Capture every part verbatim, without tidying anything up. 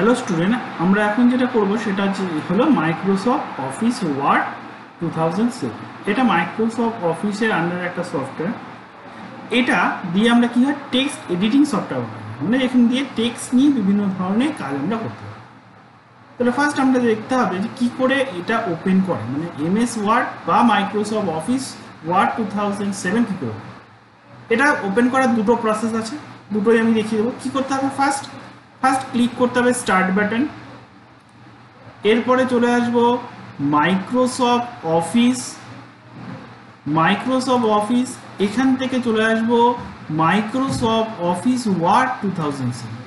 Hello student আমরা এখন যেটা করব সেটা হলো Microsoft Office Word two thousand seven. এটা মাইক্রোসফট অফিসের আন্ডারে একটা সফটওয়্যার। এটা দিয়ে আমরা কি হয় টেক্সট এডিটিং সফটওয়্যার বানাই, মানে এখান দিয়ে টেক্সট নিয়ে বিভিন্ন ধরনের কাজ আমরা করতে পারি। তাহলে ফার্স্ট আমরা দেখতে হবে যে কী করে এটা ওপেন করে, মানে এমএস ওয়ার্ড বা Microsoft Office Word two thousand seven কী করে। এটা ওপেন করার দুটো প্রসেস আছে, দুটোই আমি দেখিয়ে দেবো। কী করতে হবে, ফার্স্ট ফার্স্ট ক্লিক করতে হবে স্টার্ট বাটন, এরপরে চলে আসবো মাইক্রোসফট অফিস মাইক্রোসফট অফিস এখান থেকে চলে আসবো Microsoft Office Word two thousand seven.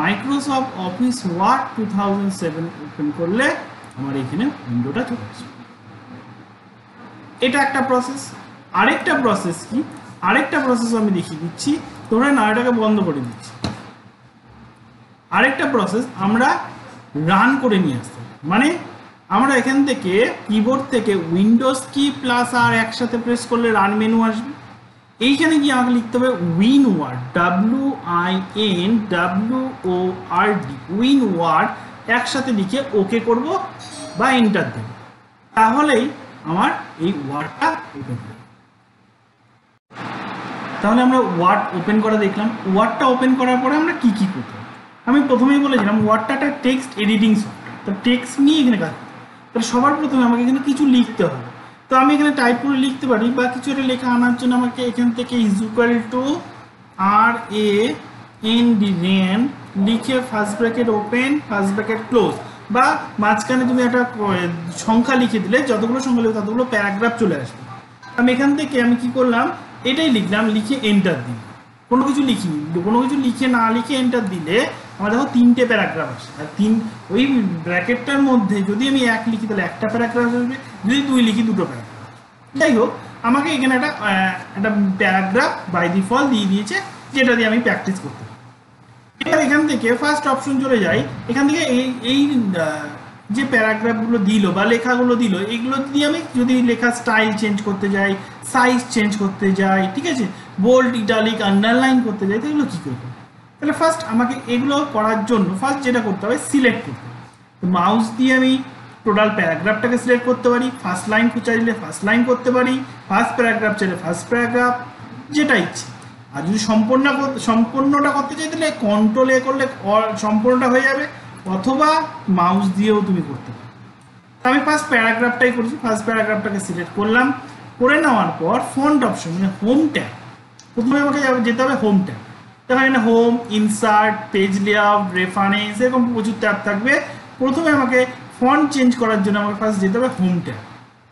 Microsoft Office Word two thousand seven open করলে আমার এখানে উইন্ডোটা চলে আসবে। এটা একটা প্রসেস। আরেকটা প্রসেস কি, আরেকটা প্রসেস আমি দেখিয়ে দিচ্ছি, তোমরা না এটাকে বন্ধ করে দিচ্ছি। আরেকটা প্রসেস আমরা রান করে নিয়ে আসতে, মানে আমরা এখান থেকে কিবোর্ড থেকে উইন্ডোজ কি প্লাস আর একসাথে প্রেস করলে রান মেনু আসবে। এইখানে গিয়ে আমাকে লিখতে হবে win word, W I N W O R D, win word একসাথে লিখে ওকে করব বা এন্টার দেব, তাহলেই আমার এই ওয়ার্ডটা ওপেন হবে। তাহলে আমরা ওয়ার্ড ওপেন করা দেখলাম। ওয়ার্ডটা ওপেন করার পরে আমরা কি কি করতে, আমি প্রথমেই বলেছিলাম ওয়ার্ডটা একটা টেক্সট এডিটিং সফটওয়্যার, তো টেক্সট নিয়ে এখানে কাজ। তাহলে সবার প্রথমে আমাকে এখানে কিছু লিখতে হবে, তো আমি এখানে টাইপ করে লিখতে পারি বা কিছু একটা লেখা আনার জন্য আমাকে এখান থেকে is equal to R A N D rand লিখে first bracket open first bracket close, বা মাঝখানে তুমি একটা সংখ্যা লিখে দিলে যতগুলো সংখ্যা লিখবে ততগুলো প্যারাগ্রাফ চলে আসবে। আমি এখান থেকে আমি কি করলাম, এটাই লিখলাম, লিখে এন্টার দিই, কোনো কিছু লিখিনি, কোনো কিছু লিখে না লিখে এন্টার দিলে আমার দেখো তিনটে প্যারাগ্রাফ আসে। আর তিন ওই ব্র্যাকেটটার মধ্যে যদি আমি এক লিখি তাহলে একটা প্যারাগ্রাফ আসবে, যদি দুই লিখি দুটো প্যারাগ্রাফ। যাই হোক, আমাকে এখানে একটা একটা প্যারাগ্রাফ বাই ডিফল্ট দিয়ে দিয়েছে, যেটা দিয়ে আমি প্র্যাকটিস করতে পারি। এবার এখান থেকে ফার্স্ট অপশন চলে যাই, এখান থেকে এই এই যে প্যারাগ্রাফগুলো দিল বা লেখাগুলো দিল, এগুলো যদি আমি যদি লেখা স্টাইল চেঞ্জ করতে যাই, সাইজ চেঞ্জ করতে যাই, ঠিক আছে, বোল্ড ইটালিক আন্ডারলাইন করতে যাই, তো এগুলো কী করবো। তাহলে ফার্স্ট আমাকে এগুলো করার জন্য ফার্স্ট যেটা করতে হবে সিলেক্ট করতে হবে। মাউস দিয়ে আমি টোটাল প্যারাগ্রাফটাকে সিলেক্ট করতে পারি, ফার্স্ট লাইন চাইলে ফার্স্ট লাইন করতে পারি, ফার্স্ট প্যারাগ্রাফ চাইলে ফার্স্ট প্যারাগ্রাফ, যেটা ইচ্ছে। আর যদি সম্পূর্ণ সম্পূর্ণটা করতে চাই তাহলে কন্ট্রোল এ করলে সম্পূর্ণটা হয়ে যাবে, অথবা মাউস দিয়েও তুমি করতে পারো। আমি ফার্স্ট প্যারাগ্রাফটাই করছি, ফার্স্ট প্যারাগ্রাফটাকে সিলেক্ট করলাম। করে নেওয়ার পর ফন্ট অপশন, মানে হোম ট্যাব, প্রথমে আমাকে যেতে হবে হোম ট্যাব। দেখো এখানে home, insert, page layout, reference, এরকম প্রচুর ট্যাব থাকবে। প্রথমে আমাকে ফন্ট চেঞ্জ করার জন্য আমাকে ফার্স্ট যেতে হবে হোম ট্যাব।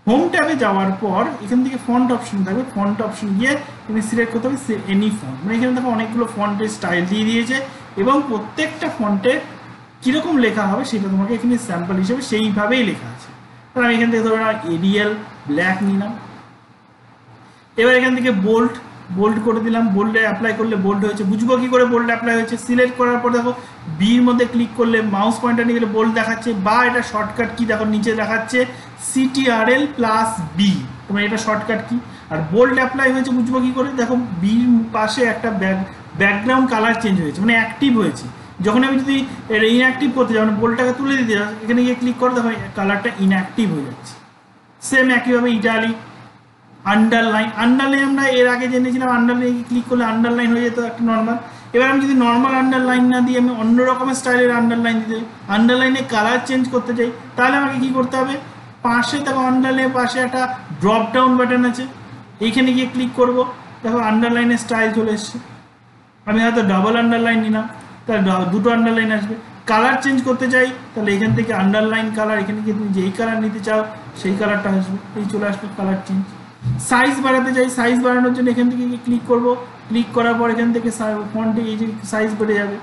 হোম ট্যাবে যাওয়ার পর এখান থেকে ফন্ট অপশন থাকবে, ফন্ট অপশন গিয়ে এখানে সিলেক্ট করতে হবে এনি ফন্ট, মানে এখানে দেখো অনেকগুলো ফন্টের স্টাইল দিয়ে দিয়েছে এবং প্রত্যেকটা ফন্টের কীরকম লেখা হবে সেটা তোমাকে এখানে স্যাম্পল হিসেবে সেইভাবেই লেখা আছে। তাহলে আমি এখান থেকে ধরো এরিয়াল ব্ল্যাক নিলাম। এবার এখান থেকে বোল্ড বোল্ড করে দিলাম, বোল্ডে অ্যাপ্লাই করলে বোল্ড হয়েছে। বুঝবো কী করে বোল্ড অ্যাপ্লাই হয়েছে, সিলেক্ট করার পর দেখো বির মধ্যে ক্লিক করলে মাউস পয়েন্টার নিয়ে গেলে বোল্ড দেখাচ্ছে, বা এটা শর্টকাট কি দেখো নিচে দেখাচ্ছে সিটিআরএল প্লাস বি, তোমার এটা শর্টকাট কি। আর বোল্ড অ্যাপ্লাই হয়েছে বুঝবো কী করে, দেখো বির পাশে একটা ব্যাক ব্যাকগ্রাউন্ড কালার চেঞ্জ হয়েছে, মানে অ্যাক্টিভ হয়েছে। যখন আমি যদি এটা ইনঅ্যাক্টিভ করতে যাই, মানে বোল্ডটাকে তুলে দিতে যাই, এখানে গিয়ে ক্লিক করে দেখো কালারটা ইনঅ্যাক্টিভ হয়ে যাচ্ছে। সেম একইভাবে ইটালিক, আন্ডারলাইন আন্ডারলাইন আমরা এর আগে জেনেছিলাম আন্ডারলাইন ক্লিক করলে আন্ডারলাইন হয়ে যেত একটা নর্মাল। এবার আমি যদি নর্মাল আন্ডারলাইন না দিয়ে আমি অন্য রকমের স্টাইলের আন্ডারলাইন দিতে চাই, আন্ডারলাইনে কালার চেঞ্জ করতে চাই, তাহলে আমাকে কী করতে হবে, পাশে দেখো আন্ডারলাইনের পাশে একটা ড্রপ ডাউন বাটন আছে, এইখানে গিয়ে ক্লিক করব, দেখো আন্ডারলাইনের স্টাইল চলে এসছে। আমি হয়তো ডাবল আন্ডারলাইন নিলাম, তাহলে দুটো আন্ডারলাইন আসবে। কালার চেঞ্জ করতে চাই তাহলে এখান থেকে আন্ডারলাইন কালার, এখানে গিয়ে তুমি যেই কালার নিতে চাও সেই কালারটা আসবে, এই চলে আসবে কালার চেঞ্জ। সাইজ বাড়াতে চাই, সাইজ বাড়ানোর জন্য এখান থেকে ক্লিক করব, ক্লিক করার পর এখান থেকে ফন্টে এই যে সাইজ বেড়ে যাবে।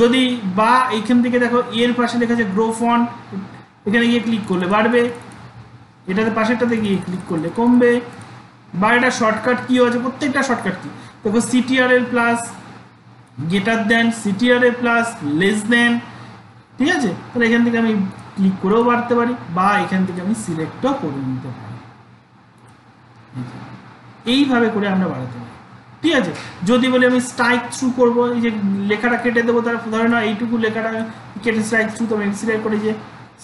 যদি বা এইখান থেকে দেখো এর পাশে লেখা আছে গ্রো ফন্ট, এখানে গিয়ে ক্লিক করলে বাড়বে, এটাতে পাশেরটাতে গিয়ে ক্লিক করলে কমবে, বা এটা শর্টকাট কী আছে, প্রত্যেকটা শর্টকাট কী দেখো CTRL plus, greater than, CTRL plus, less than, ঠিক আছে। তাহলে এখান থেকে আমি ক্লিক করেও বাড়তে পারি, বা এখান থেকে আমি সিলেক্টও করে নিতে পারি। এইভাবে করে আমরা বাড়াতে পারি। ठीक है जदि बोली स्ट्राइक थ्रू करब लेखाटा केटे देव धरेना এইটুকু लेखाटा केटे स्ट्राइक थ्रू तो एक्सप्लेन करी जे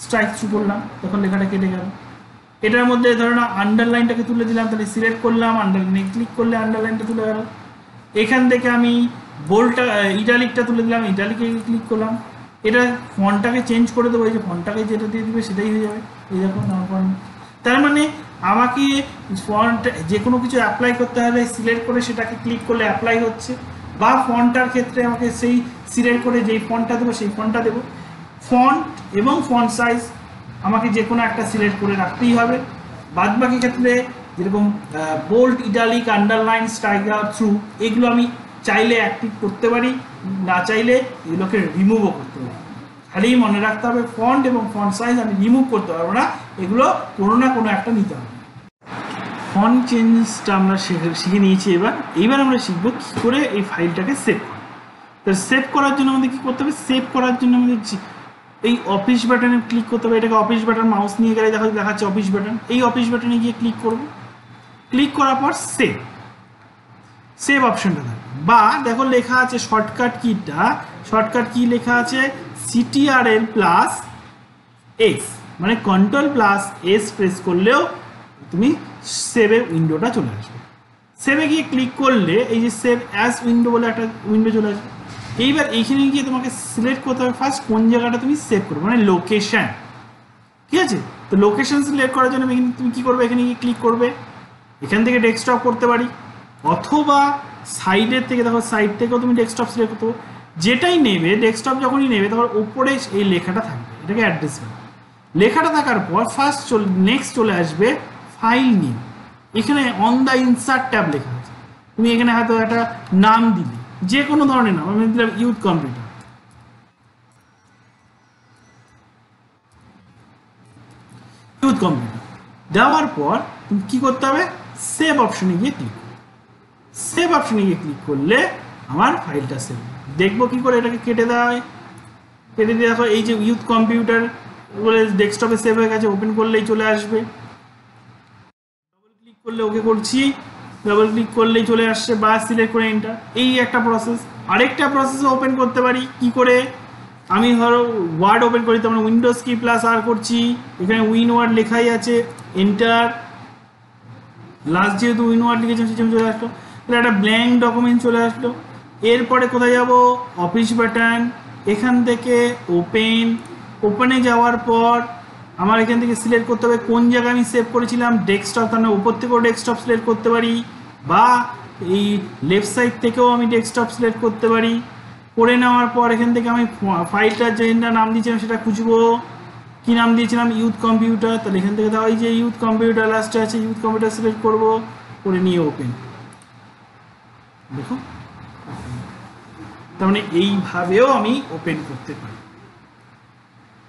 स्ट्राइक थ्रू करलाम तखन लेखाटा केटे गेल एटार मध्य धरेना आंडारलाइनटाके तुले दिलाम ताहले सिलेक्ट करलाम आंडारलाइने क्लिक करले आंडारलाइनटा तुले गेल एखान थेके आमि बोल्डटा इटालिकटा तुले दिलाम इटालिके क्लिक करलाम एटा फन्टटाके चेन्ज करे देब जे फन्टटाके जेटा दिये दिबे सेटाई हये जाबे एइ देखो नरमाल तार माने আমাকে ফন্ট যে কোনো কিছু অ্যাপ্লাই করতে হলে সিলেক্ট করে সেটাকে ক্লিক করলে অ্যাপ্লাই হচ্ছে বা ফন্টটার ক্ষেত্রে আমাকে সেই সিলেক্ট করে যেই ফন্টটা দেব সেই ফন্টটা দেব ফন্ট এবং ফন্ট সাইজ আমাকে যে কোনো একটা সিলেক্ট করে রাখতেই হবে বাদবাকি ক্ষেত্রে যেরকম bold italic underline strike out through এগুলো আমি চাইলে অ্যাক্টিভ করতে পারি না চাইলে এগুলোকে রিমুভও করতে পারি খালি মনে রাখতে হবে ফন্ট এবং ফন্ট সাইজ আমি রিমুভ করতে পারবো না এগুলো কোনো না কোনো একটা নিতে হবে ফন্ট চেঞ্জটা আমরা শিখে নিয়েছি এবার এইবার আমরা শিখব কী করে এই ফাইলটাকে সেভ তো সেভ করার জন্য আমাদের কী করতে হবে সেভ করার জন্য আমাদের এই অফিস বাটনে ক্লিক করতে হবে এটাকে অফিস বাটন মাউস নিয়ে গেলে দেখা দেখাচ্ছে অফিস বাটন এই অফিস বাটনে গিয়ে ক্লিক করব ক্লিক করার পর সেভ সেভ অপশনটা থাকবে বা দেখো লেখা আছে শর্টকাট কিটা শর্টকাট কি লেখা আছে সিটিআরএল প্লাস এক্স মানে কন্ট্রোল প্লাস এস প্রেস করলেও তুমি সেভের উইন্ডোটা চলে আসবে সেভে গিয়ে ক্লিক করলে এই যে সেভ অ্যাজ উইন্ডো বলে একটা উইন্ডো চলে আসবে এইবার এইখানে গিয়ে তোমাকে সিলেক্ট করতে হবে ফার্স্ট কোন জায়গাটা তুমি সেভ করবে মানে লোকেশান ঠিক আছে তো লোকেশান সিলেক্ট করার জন্য তুমি কী করবে এখানে গিয়ে ক্লিক করবে এখান থেকে ডেস্কটপ করতে পারি অথবা সাইডের থেকে দেখো সাইড থেকেও তুমি ডেস্কটপ সিলেক্ট করতে পারো যেটাই নেবে ডেস্কটপ যখনই নেবে তখন ওপরে এই লেখাটা থাকবে এটাকে অ্যাড্রেস বলে লেখাটা থাকার পর ফার্স্ট চল নেক্সট চলে আসবে ফাইল নেম এখানে অন দ্য ইনসার্ট ট্যাব লেখা আছে তুমি এখানে হয়তো একটা নাম দিলে যে কোনো ধরনের নাম আমি দিলাম ইউথ কম্পিউটার ইউথ কম্পিউটার দেওয়ার পর তুমি কী করতে হবে সেভ অপশনে গিয়ে ক্লিক সেভ অপশনে গিয়ে ক্লিক করলে আমার ফাইলটা সেভ দেখবো কী করে এটাকে কেটে দেওয়া হয় কেটে দিয়ে দেখো এই যে ইউথ কম্পিউটার বলে ডেস্কটপে সেভ হয়ে গেছে ওপেন করলেই চলে আসবে ডাবল ক্লিক করলে ওকে করছি ডাবল ক্লিক করলেই চলে আসছে বা সিলেক্ট করে এন্টার এই একটা প্রসেস আরেকটা প্রসেসও ওপেন করতে পারি কি করে আমি ধরো ওয়ার্ড ওপেন করি তো আমরা উইন্ডোজ কি প্লাস আর করছি এখানে উইন ওয়ার্ড লেখাই আছে এন্টার লাস্ট যেহেতু উইন ওয়ার্ড লিখেছিলাম সেটা চলে আসলো তাহলে একটা ব্ল্যাঙ্ক ডকুমেন্ট চলে আসলো এরপরে কোথায় যাব অফিস বাটন এখান থেকে ওপেন ওপেনে যাওয়ার পর আমার এখান থেকে সিলেক্ট করতে হবে কোন জায়গায় আমি সেভ করেছিলাম ডেস্কটপ তার উপর থেকেও ডেস্কটপ সিলেক্ট করতে পারি বা এই লেফট সাইড থেকেও আমি ডেস্কটপ সিলেক্ট করতে পারি করে নেওয়ার পর এখান থেকে আমি ফাইলটার যে নাম দিয়েছিলাম সেটা খুঁজবো কী নাম দিয়েছিলাম ইউথ কম্পিউটার তাহলে এখান থেকে তাহলে যে ইউথ কম্পিউটার লাস্টে আছে ইউথ কম্পিউটার সিলেক্ট করবো করে নিয়ে ওপেন দেখো তার মানে এইভাবেও আমি ওপেন করতে পারি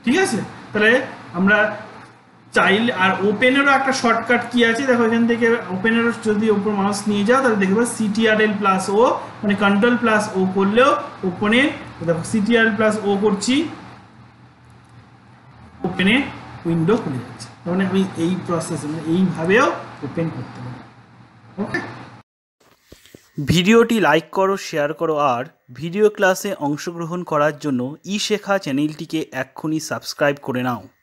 ঠিক আছে তাহলে আমরা চাইলে আর ওপেনেরও একটা শর্টকাট কি আছে দেখো এখান থেকে ওপেনেরও যদি ওপর মাউস নিয়ে যাও তাহলে দেখবে সিটিআরএল প্লাস ও মানে কন্ট্রোল প্লাস ও করলেও ওপেনে দেখো সিটিআরএল প্লাস ও করছি ওপেনে উইন্ডো খুলে যাচ্ছে মানে আমি এই প্রসেস মানে এইভাবেও ওপেন করতে পারি ওকে ভিডিওটি লাইক করো শেয়ার করো আর ভিডিও ক্লাসে অংশগ্রহণ করার জন্য ই শেখা চ্যানেলটিকে এক্ষুনি সাবস্ক্রাইব করে নাও।